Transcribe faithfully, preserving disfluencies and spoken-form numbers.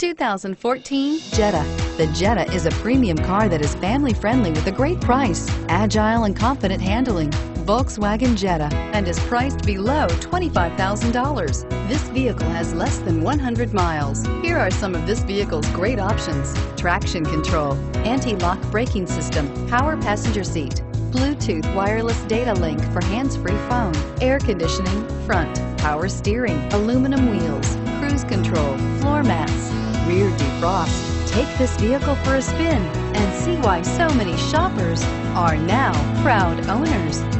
two thousand fourteen Jetta. The Jetta is a premium car that is family friendly with a great price, agile and confident handling. Volkswagen Jetta, and is priced below twenty-five thousand dollars. This vehicle has less than one hundred miles. Here are some of this vehicle's great options: traction control, anti-lock braking system, power passenger seat, Bluetooth wireless data link for hands-free phone, air conditioning, front, power steering, aluminum wheels, cruise control, floor mats, rear defrost. Take this vehicle for a spin and see why so many shoppers are now proud owners.